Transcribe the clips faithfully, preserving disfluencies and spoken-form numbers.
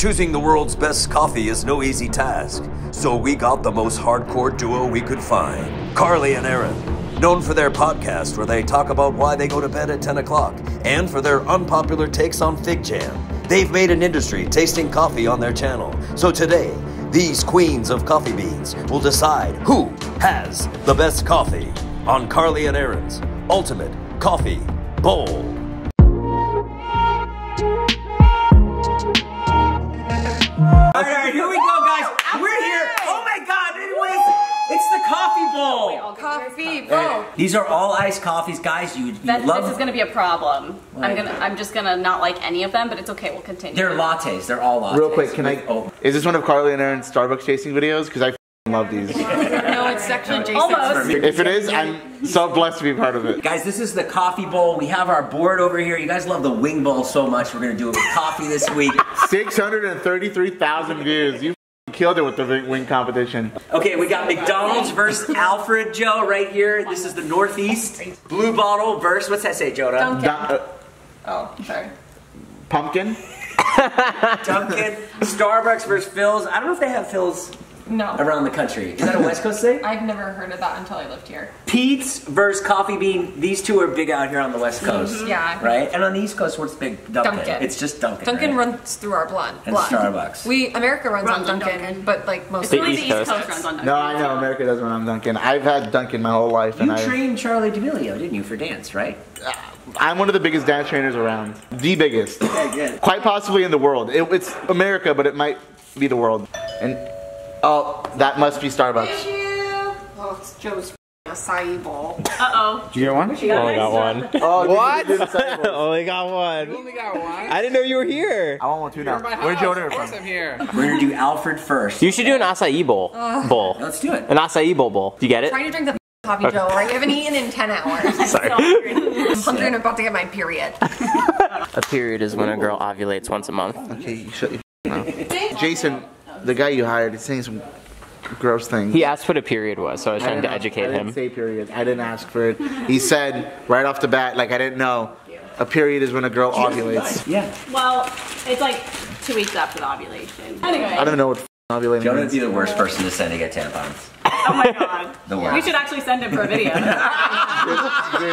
Choosing the world's best coffee is no easy task, so we got the most hardcore duo we could find, Carly and Erin, known for their podcast where they talk about why they go to bed at ten o'clock and for their unpopular takes on fig jam. They've made an industry tasting coffee on their channel, so today, these queens of coffee beans will decide who has the best coffee on Carly and Erin's Ultimate Coffee Bowl. All right, all right, here we go, guys. We're here. Oh my God, it was, it's the coffee bowl. We all coffee bowl. Right. These are all iced coffees, guys. You, you that, love. This is gonna be a problem. Right. I'm gonna, I'm just gonna not like any of them, but it's okay. We'll continue. They're lattes. They're all lattes. Real quick, can I? Oh. Is this one of Carly and Erin's Starbucks tasting videos? Because I love these. No, it's actually Jason's. Almost. If it is, I'm so blessed to be part of it. Guys, this is the coffee bowl. We have our board over here. You guys love the wing bowl so much. We're gonna do it with coffee this week. six hundred thirty-three thousand views. You killed it with the wing competition. Okay, we got McDonald's versus Alfred, Joe, right here. This is the Northeast. Blue Bottle versus, what's that say, Jonah? Dunkin'. Dun uh, oh, sorry. Pumpkin. Dunkin'. Starbucks versus Philz. I don't know if they have Philz. No. Around the country. Is that a West Coast thing? I've never heard of that until I lived here. Peet's versus Coffee Bean. These two are big out here on the West Coast. Mm-hmm. Yeah. Right? And on the East Coast, what's big? Dunkin'. Dunkin'. It's just Dunkin'. Dunkin' right? runs through our blood. And blood. Starbucks. We, America runs, runs on, Dunkin', on Dunkin', but like most of the East, East Coast. Coast runs on Dunkin'. No, I know. America doesn't run on Dunkin'. I've had Dunkin' my whole life. You and trained I... Charlie D'Amelio, didn't you, for dance, right? Uh, I'm one of the biggest dance trainers around. The biggest. Yeah, yeah. Quite possibly in the world. It, it's America, but it might be the world. And... oh, that must be Starbucks. Thank you. Oh, it's Joe's acai bowl. Uh-oh. Did you get one? She got only got one. Oh, what? Dude, only got one. You only got one? I didn't know you were here. I want one too now. Where'd you order from? I'm here. We're going to do Alfred first. You should do an acai bowl. Uh, bowl. Let's do it. An acai bowl bowl. Do you get it? I'm trying to drink the coffee, Joe. Like, I haven't eaten in ten hours. Sorry. I'm hungry and about to get my period. A period is when a girl ovulates once a month. Okay, you shut your mouth. Jason. The guy you hired is saying some gross things. He asked what a period was, so I was trying to educate him. I didn't say period. I didn't ask for it. He said right off the bat, like I didn't know, a period is when a girl ovulates. Yeah. Well, it's like two weeks after the ovulation. Anyway. I don't know what ovulating Jonah means. Jonah'd be the worst person to send to get tampons. Oh my God. The worst. We should actually send him for a video. Okay.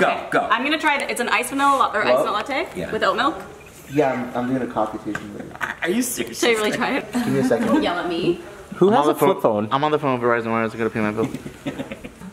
Go, go. I'm going to try, the, it's an ice vanilla, or ice vanilla latte yeah. with oat milk. Yeah, I'm, I'm doing a coffee tasting video. Are you serious? Should I really try it? Give me a second. Don't yell at me. Who has a flip phone? I'm on the phone with Verizon Wireless. I gotta pay my bill.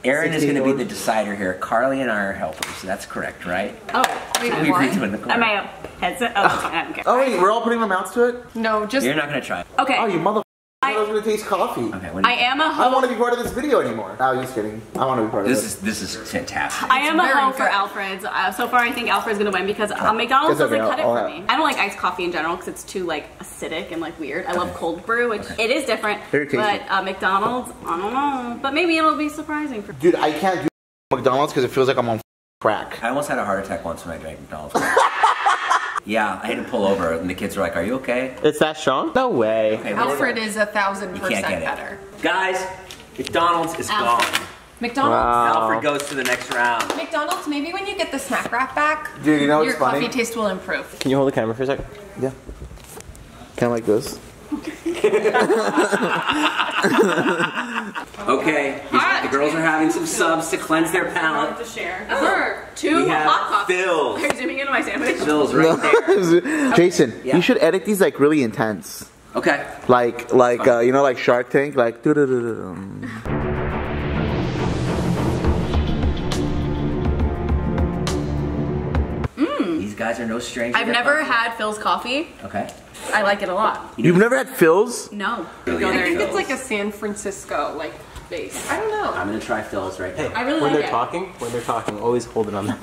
Erin is gonna be the decider here. Carly and I are helpers. That's correct, right? Oh, we agreed to in the corner. Am I a peasant? Oh, oh. I don't care. Oh wait, we're all putting our mouths to it? No, just you're not gonna try it. Okay. Oh, you motherfucker. I was gonna taste coffee. Okay, what I am a hope. I don't want to be part of this video anymore. Oh, just kidding. I want to be part this of this. This is this is fantastic. I am a hope for Alfred's. Uh, so far, I think Alfred's gonna win because uh, McDonald's doesn't okay, cut I'll, it I'll for have. me. I don't like iced coffee in general because it's too like acidic and like weird. I love cold brew, which okay. it is different. Very tasty. But uh, McDonald's, I don't know. But maybe it'll be surprising for. Dude, I can't do McDonald's because it feels like I'm on crack. I almost had a heart attack once when I drank McDonald's. Yeah, I had to pull over, and the kids were like, "Are you okay?" It's that strong? No way. Okay, Alfred is a thousand percent better. Guys, McDonald's is Alfred. gone. McDonald's. Wow. Alfred goes to the next round. McDonald's. Maybe when you get the snack wrap back, dude, you know your coffee funny? taste will improve. Can you hold the camera for a sec? Yeah. Kind of like this. Okay, the girls are having some subs to cleanse their palate. To share. Oh. Two hot coffee. Philz. Are you zooming into my sandwich? Philz right no. there. Jason, yeah. you should edit these like really intense. Okay. Like, like uh, you know, like Shark Tank, like. Doo -doo -doo -doo. These guys are no strangers. I've never coffee. had Philz coffee. Okay. I like it a lot. You've never had Philz? No. Really I think Philz. it's like a San Francisco like base. I don't know. I'm gonna try Philz right now. Hey, I really when like they're it. talking, when they're talking, always hold it on them.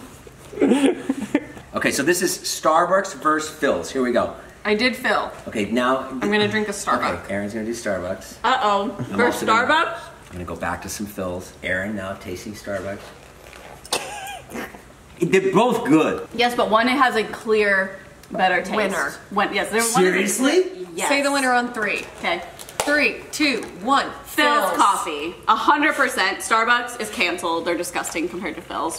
Okay, so this is Starbucks versus Philz. Here we go. I did Phil. Okay, now I'm gonna drink a Starbucks. Okay, Erin's gonna do Starbucks. Uh oh. I'm First Starbucks. Gonna, I'm gonna go back to some Philz. Erin now tasting Starbucks. They're both good. Yes, but one it has a clear, better taste. Winner. One, yes, Seriously? One yes. Say the winner on three. Okay. Three, two, one. Philz coffee. A hundred percent. Starbucks is canceled. They're disgusting compared to Philz.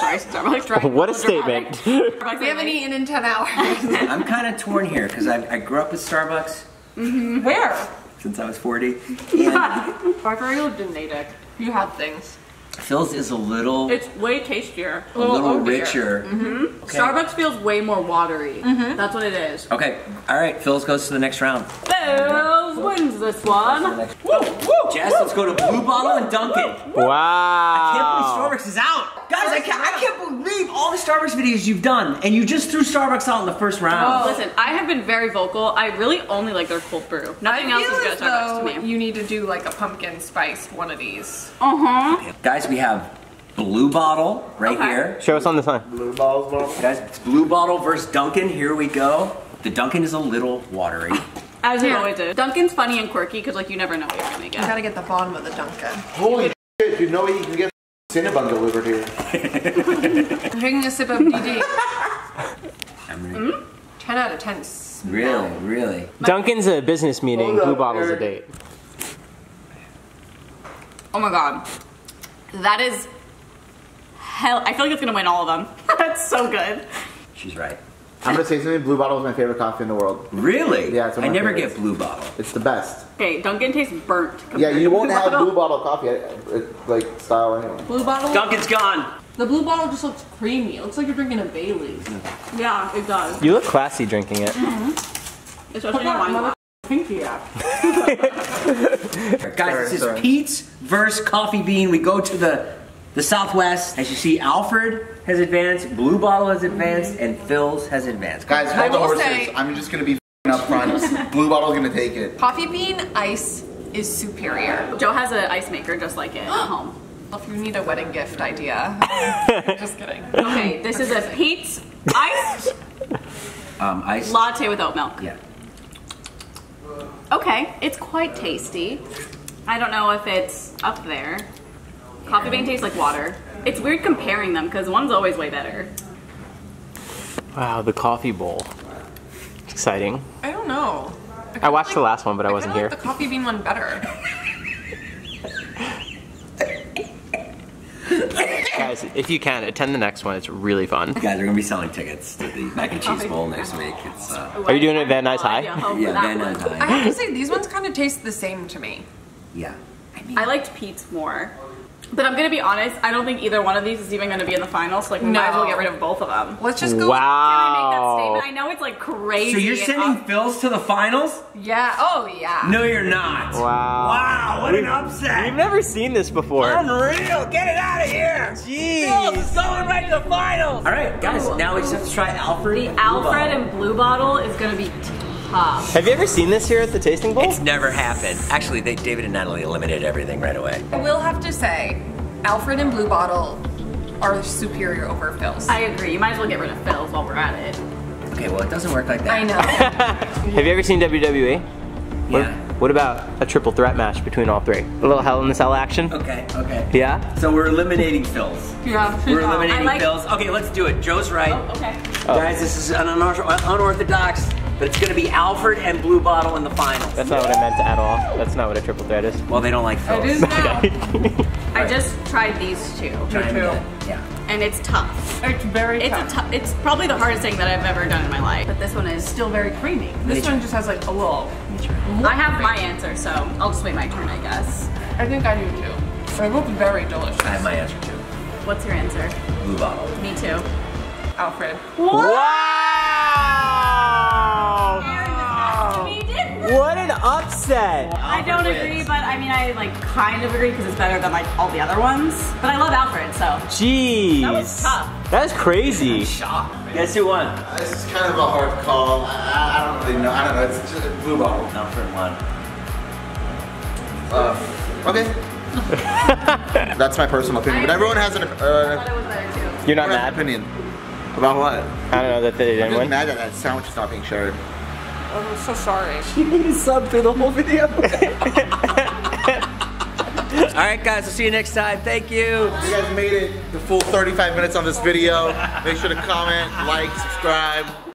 Sorry, Starbucks. Right? What a statement. Starbucks, we haven't eaten in ten hours. I'm kind of torn here because I, I grew up with Starbucks. Mm-hmm. Where? Since I was forty. Yeah. I lived in Natick. You had things. Philz is a little. It's way tastier. A little, a little richer. Mm-hmm. Okay. Starbucks feels way more watery. Mm-hmm. That's what it is. Okay. All right. Philz goes to the next round. Philz wins this one. Woo, woo, Jess, woo, let's go to woo, Blue Bottle woo, and Dunkin'. Woo, woo. Wow. I can't believe Starbucks is out. Guys, I can't, I can't believe all the Starbucks videos you've done, and you just threw Starbucks out in the first round. Oh, listen, I have been very vocal. I really only like their cold brew. Nothing I else is good at Starbucks to me. You need to do like a pumpkin spice one of these. Uh-huh. Guys, we have Blue Bottle right okay. here. Show us on the sign. Blue Bottle, bottle. Guys, it's Blue Bottle versus Dunkin'. Here we go. The Dunkin' is a little watery. As you always do. Dunkin's funny and quirky because like you never know what you're gonna get. You gotta get the bottom of the Dunkin'. Holy shit! You know you can get Cinnabon delivered here. I'm taking a sip of D D. Mm? Ten out of ten. Really, really. Dunkin's a business meeting. Hold Blue up, Bottle's Erin. A date. Oh my god. That is hell. I feel like it's gonna win all of them. That's so good. She's right. I'm gonna say something. Blue Bottle is my favorite coffee in the world. Really? Yeah, it's one of my I never favorites. Get Blue Bottle. It's the best. Okay, Dunkin' tastes burnt. Yeah, you won't have Blue Bottle coffee like style anyway. Blue Bottle. Dunkin's gone. The Blue Bottle just looks creamy. It looks like you're drinking a Bailey's. Mm. Yeah, it does. You look classy drinking it. Mm-hmm. Especially in wine. Pinky app. Guys, this is Peet's versus Coffee Bean. We go to the the Southwest. As you see, Alfred has advanced, Blue Bottle has advanced, and Philz has advanced. Guys, hold the horses. I'm just gonna be up front. Blue Bottle's gonna take it. Coffee Bean ice is superior. Joe has an ice maker just like it at home. If you need a wedding gift idea, just kidding. Okay, this is a Peet's iced um, ice latte with oat milk. Yeah. Okay, it's quite tasty. I don't know if it's up there. Coffee Bean tastes like water. It's weird comparing them because one's always way better. Wow, the coffee bowl. It's exciting. I don't know. I, I watched like, the last one, but I, I wasn't here. I like the Coffee Bean one better. Guys, if you can, attend the next one. It's really fun. Guys, we're going to be selling tickets to the mac and cheese bowl next week. It's, uh, Are you doing it at Van Nuys High? Yeah, Van Nuys High. I have to say, these ones kind of taste the same to me. Yeah. I mean, I liked Peet's more. But I'm going to be honest, I don't think either one of these is even going to be in the final, so like, we no. might as well get rid of both of them. Let's just go. Wow. With, can I make that statement? I know it's like crazy. So you're sending Philz to the finals? Yeah. Oh, yeah. No, you're not. Wow. Wow, what we've, an upset. We've never seen this before. Unreal. Get it out of here. Jeez. Philz is going right to the finals. All right, guys, oh. now we just have to try Alfred. The Alfred and Blue Bottle is going to be tough. Have you ever seen this here at the tasting bowl? It's never happened. Actually, they, David and Natalie eliminated everything right away. I will have to say, Alfred and Blue Bottle are superior over Philz. I agree. You might as well get rid of Philz while we're at it. Okay, well, it doesn't work like that. I know. Have you ever seen W W E? Yeah. What, what about a triple threat match between all three? A little Hell in the Cell action? Okay, okay. Yeah? So we're eliminating Philz. Yeah. We're eliminating like Philz. Okay, let's do it. Joe's right. Oh, okay. Oh. Guys, this is an unorthodox, but it's gonna be Alfred and Blue Bottle in the finals. That's not what I meant at all. That's not what a triple threat is. Well, they don't like Philz. It is now. I just tried these two. Try two. Yeah. And it's tough. It's very it's tough. A tough. It's probably the hardest thing that I've ever done in my life. But this one is still very creamy. This one just has like a little. I have my answer, so I'll just wait my turn, I guess. I think I do too. They're both very delicious. I have my answer too. What's your answer? Blue Bottle. Me too. Alfred. What? Wow! Wow. What an upset! I don't agree, but I mean, I like kind of agree because it's better than like all the other ones. But I love Alfred, so. Jeez. That was tough. That is crazy. I'm shocked. Guess who won? Uh, this is kind of a hard call. I, I don't really know. I don't know. It's just a Blue Bottle. Alfred won. Uh, okay. That's my personal opinion, but everyone has an. Uh, I thought it was better too. You're not mad? Opinion. About what? I don't know that they didn't win. I'm just mad that that sandwich is not being shared. Oh, I'm so sorry. She made a sub through the whole video. Alright guys, we'll see you next time. Thank you. If you guys made it the full thirty-five minutes on this video, make sure to comment, like, subscribe.